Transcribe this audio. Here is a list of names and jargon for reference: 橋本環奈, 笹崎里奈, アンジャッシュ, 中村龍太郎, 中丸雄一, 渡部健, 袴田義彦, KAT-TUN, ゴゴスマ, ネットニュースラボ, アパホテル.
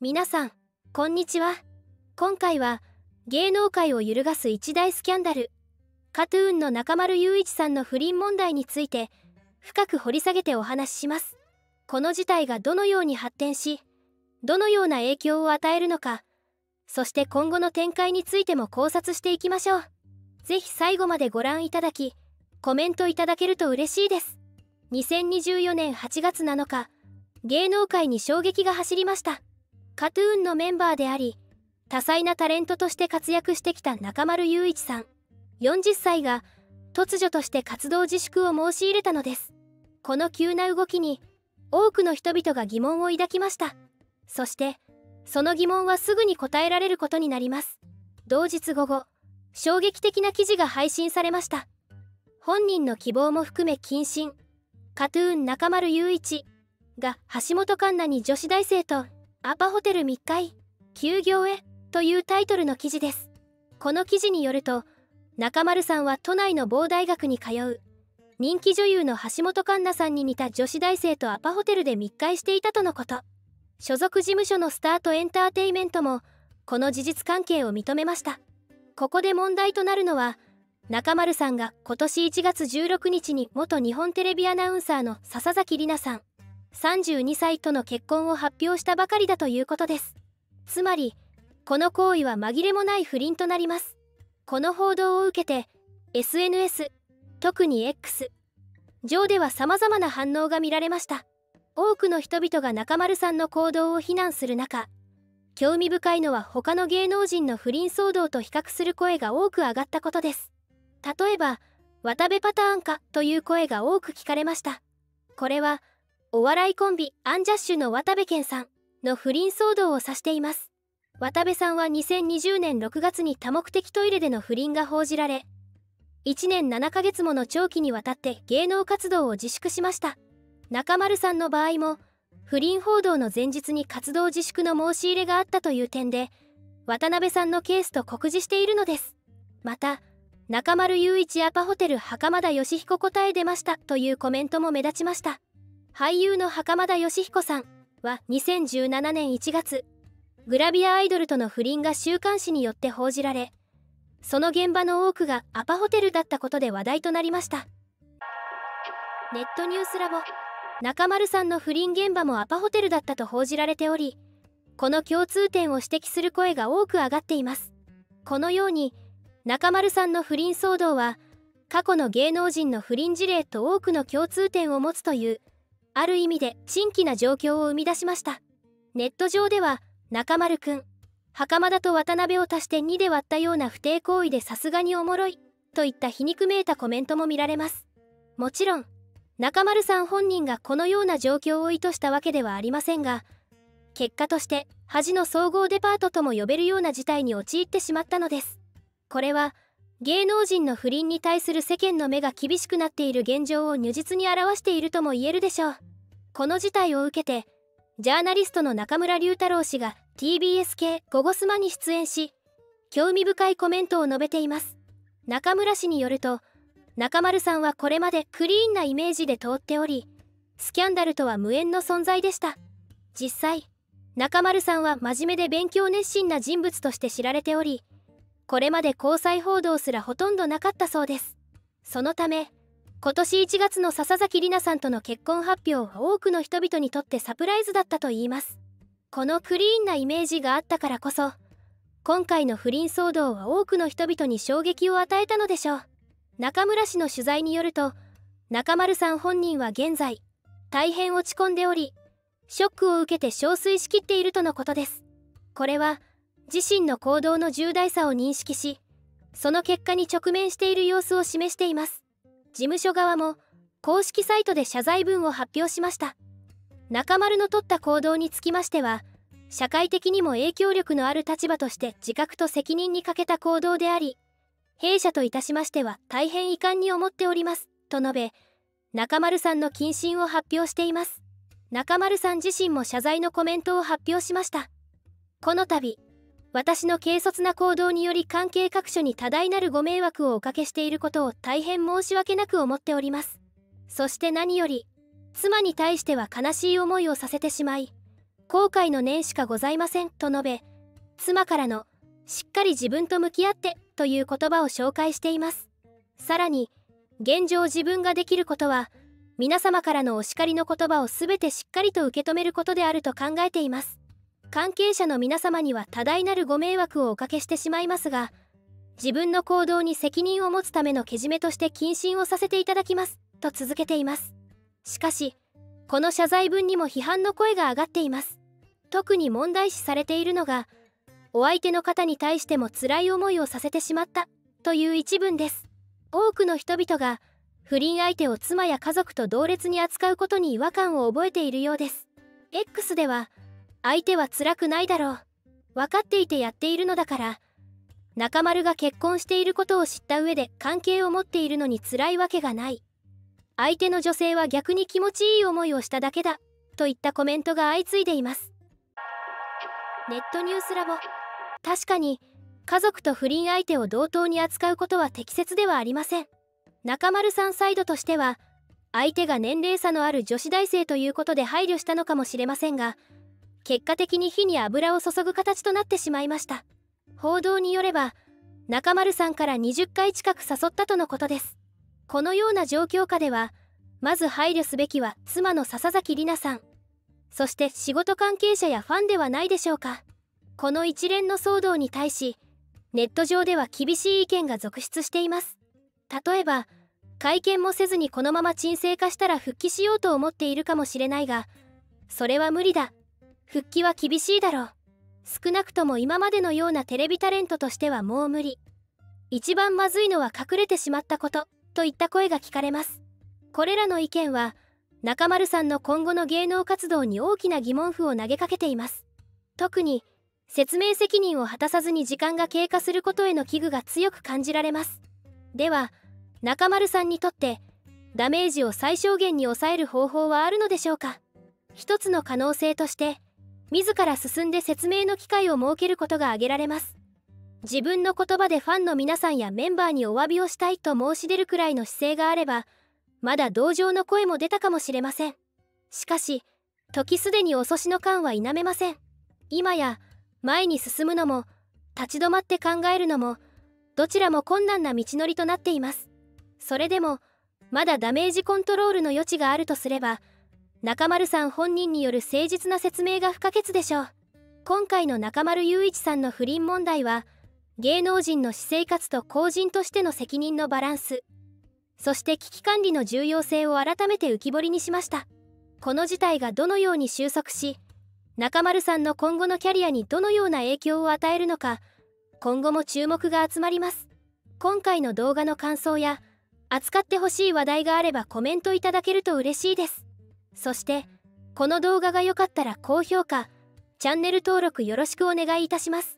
皆さんこんにちは。今回は芸能界を揺るがす一大スキャンダル、KAT-TUNの中丸雄一さんの不倫問題について深く掘り下げてお話しします。この事態がどのように発展し、どのような影響を与えるのか、そして今後の展開についても考察していきましょう。ぜひ最後までご覧いただき、コメントいただけると嬉しいです。2024年8月7日、芸能界に衝撃が走りました。KAT-TUNのメンバーであり、多彩なタレントとして活躍してきた中丸雄一さん40歳が突如として活動自粛を申し入れたのです。この急な動きに多くの人々が疑問を抱きました。そしてその疑問はすぐに答えられることになります。同日午後、衝撃的な記事が配信されました。本人の希望も含め謹慎、KAT-TUN中丸雄一が橋本環奈に女子大生とアパホテル密会休業へというタイトルの記事です。この記事によると、中丸さんは都内の某大学に通う人気女優の橋本環奈さんに似た女子大生とアパホテルで密会していたとのこと。所属事務所のスタートエンターテイメントもこの事実関係を認めました。ここで問題となるのは、中丸さんが今年1月16日に元日本テレビアナウンサーの笹崎里奈さん32歳との結婚を発表したばかりだということです。つまりこの行為は紛れもない不倫となります。この報道を受けて SNS、 特に X 上では様々な反応が見られました。多くの人々が中丸さんの行動を非難する中、興味深いのは他の芸能人の不倫騒動と比較する声が多く上がったことです。例えば渡部パターンかという声が多く聞かれました。これはお笑いコンビアンジャッシュの渡部健さんの不倫騒動を指しています。渡部さんは2020年6月に多目的トイレでの不倫が報じられ、1年7ヶ月もの長期にわたって芸能活動を自粛しました。中丸さんの場合も不倫報道の前日に活動自粛の申し入れがあったという点で、渡辺さんのケースと酷似しているのです。また中丸雄一アパホテル袴田義彦答え出ましたというコメントも目立ちました。俳優の袴田義彦さんは2017年1月、グラビアアイドルとの不倫が週刊誌によって報じられ、その現場の多くがアパホテルだったことで話題となりました。ネットニュースラボ、中丸さんの不倫現場もアパホテルだったと報じられており、この共通点を指摘する声が多く上がっています。このように中丸さんの不倫騒動は過去の芸能人の不倫事例と多くの共通点を持つという、ある意味で珍奇な状況を生み出しました。ネット上では中丸くん袴田と渡辺を足して2で割ったような不貞行為でさすがにおもろいといった皮肉めいたコメントも見られます。もちろん中丸さん本人がこのような状況を意図したわけではありませんが、結果として恥の総合デパートとも呼べるような事態に陥ってしまったのです。これは芸能人の不倫に対する世間の目が厳しくなっている現状を如実に表しているとも言えるでしょう。この事態を受けてジャーナリストの中村龍太郎氏が TBS 系「ゴゴスマ」に出演し、興味深いコメントを述べています。中村氏によると、中丸さんはこれまでクリーンなイメージで通っており、スキャンダルとは無縁の存在でした。実際中丸さんは真面目で勉強熱心な人物として知られており、これまで交際報道すらほとんどなかったそうです。そのため今年1月の笹崎里奈さんとの結婚発表は多くの人々にとってサプライズだったといいます。このクリーンなイメージがあったからこそ、今回の不倫騒動は多くの人々に衝撃を与えたのでしょう。中村氏の取材によると、中丸さん本人は現在大変落ち込んでおり、ショックを受けて憔悴しきっているとのことです。これは自身の行動の重大さを認識し、その結果に直面している様子を示しています。事務所側も公式サイトで謝罪文を発表しました。中丸の取った行動につきましては、社会的にも影響力のある立場として自覚と責任に欠けた行動であり、弊社といたしましては大変遺憾に思っておりますと述べ、中丸さんの謹慎を発表しています。中丸さん自身も謝罪のコメントを発表しました。この度私の軽率な行動により関係各所に多大なるご迷惑をおかけしていることを大変申し訳なく思っております。そして何より妻に対しては悲しい思いをさせてしまい、後悔の念しかございませんと述べ、妻からのしっかり自分と向き合ってという言葉を紹介しています。さらに現状自分ができることは皆様からのお叱りの言葉を全てしっかりと受け止めることであると考えています。関係者の皆様には多大なるご迷惑をおかけしてしまいますが、自分の行動に責任を持つためのけじめとして謹慎をさせていただきますと続けています。しかしこの謝罪文にも批判の声が上がっています。特に問題視されているのが、お相手の方に対しても辛い思いをさせてしまったという一文です。多くの人々が不倫相手を妻や家族と同列に扱うことに違和感を覚えているようです。 X では相手は辛くないだろう、分かっていてやっているのだから、中丸が結婚していることを知った上で関係を持っているのに辛いわけがない、相手の女性は逆に気持ちいい思いをしただけだといったコメントが相次いでいます。ネットニュースラボ。確かに家族と不倫相手を同等に扱うことは適切ではありません。中丸さんサイドとしては相手が年齢差のある女子大生ということで配慮したのかもしれませんが、結果的に火に油を注ぐ形となってしまいました。報道によれば中丸さんから20回近く誘ったとのことです。このような状況下ではまず配慮すべきは妻の笹崎里奈さん、そして仕事関係者やファンではないでしょうか。この一連の騒動に対しネット上では厳しい意見が続出しています。例えば会見もせずにこのまま沈静化したら復帰しようと思っているかもしれないが、それは無理だ、復帰は厳しいだろう、少なくとも今までのようなテレビタレントとしてはもう無理、一番まずいのは隠れてしまったことといった声が聞かれます。これらの意見は中丸さんの今後の芸能活動に大きな疑問符を投げかけています。特に説明責任を果たさずに時間が経過することへの危惧が強く感じられます。では中丸さんにとってダメージを最小限に抑える方法はあるのでしょうか。一つの可能性として自ら進んで説明の機会を設けることが挙げられます。自分の言葉でファンの皆さんやメンバーにお詫びをしたいと申し出るくらいの姿勢があれば、まだ同情の声も出たかもしれません。しかし時すでに遅しの感は否めません。今や前に進むのも立ち止まって考えるのもどちらも困難な道のりとなっています。それでもまだダメージコントロールの余地があるとすれば、中丸さん本人による誠実な説明が不可欠でしょう。今回の中丸雄一さんの不倫問題は芸能人の私生活と公人としての責任のバランス、そして危機管理の重要性を改めて浮き彫りにしました。この事態がどのように収束し、中丸さんの今後のキャリアにどのような影響を与えるのか、今後も注目が集まります。今回の動画の感想や扱ってほしい話題があればコメントいただけると嬉しいです。そしてこの動画が良かったら高評価、チャンネル登録よろしくお願いいたします。